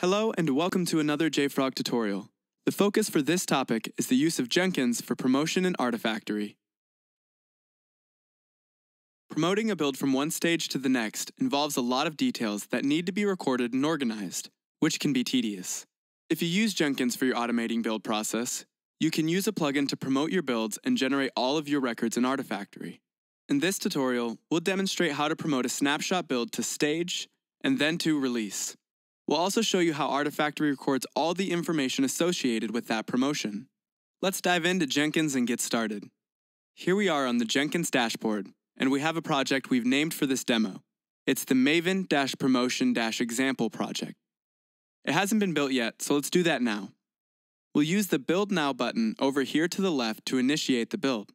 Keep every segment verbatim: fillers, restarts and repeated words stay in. Hello and welcome to another JFrog tutorial. The focus for this topic is the use of Jenkins for promotion in Artifactory. Promoting a build from one stage to the next involves a lot of details that need to be recorded and organized, which can be tedious. If you use Jenkins for your automating build process, you can use a plugin to promote your builds and generate all of your records in Artifactory. In this tutorial, we'll demonstrate how to promote a snapshot build to stage and then to release. We'll also show you how Artifactory records all the information associated with that promotion. Let's dive into Jenkins and get started. Here we are on the Jenkins dashboard, and we have a project we've named for this demo. It's the Maven-promotion-example project. It hasn't been built yet, so let's do that now. We'll use the Build Now button over here to the left to initiate the build.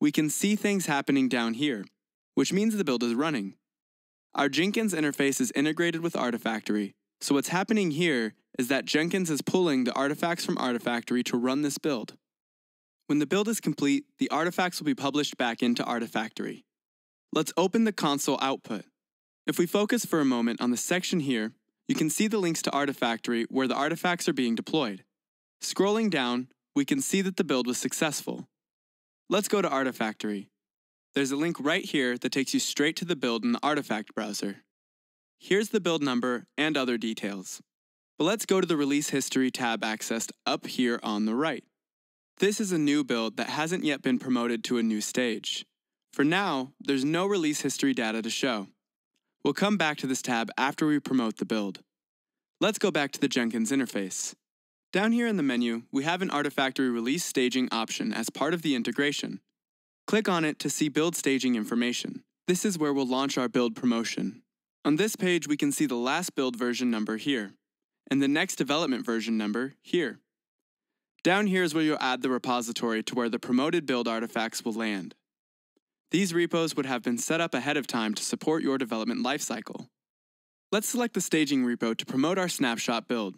We can see things happening down here, which means the build is running. Our Jenkins interface is integrated with Artifactory, so what's happening here is that Jenkins is pulling the artifacts from Artifactory to run this build. When the build is complete, the artifacts will be published back into Artifactory. Let's open the console output. If we focus for a moment on the section here, you can see the links to Artifactory where the artifacts are being deployed. Scrolling down, we can see that the build was successful. Let's go to Artifactory. There's a link right here that takes you straight to the build in the artifact browser. Here's the build number and other details. But let's go to the release history tab accessed up here on the right. This is a new build that hasn't yet been promoted to a new stage. For now, there's no release history data to show. We'll come back to this tab after we promote the build. Let's go back to the Jenkins interface. Down here in the menu, we have an Artifactory release staging option as part of the integration. Click on it to see build staging information. This is where we'll launch our build promotion. On this page, we can see the last build version number here, and the next development version number here. Down here is where you'll add the repository to where the promoted build artifacts will land. These repos would have been set up ahead of time to support your development lifecycle. Let's select the staging repo to promote our snapshot build.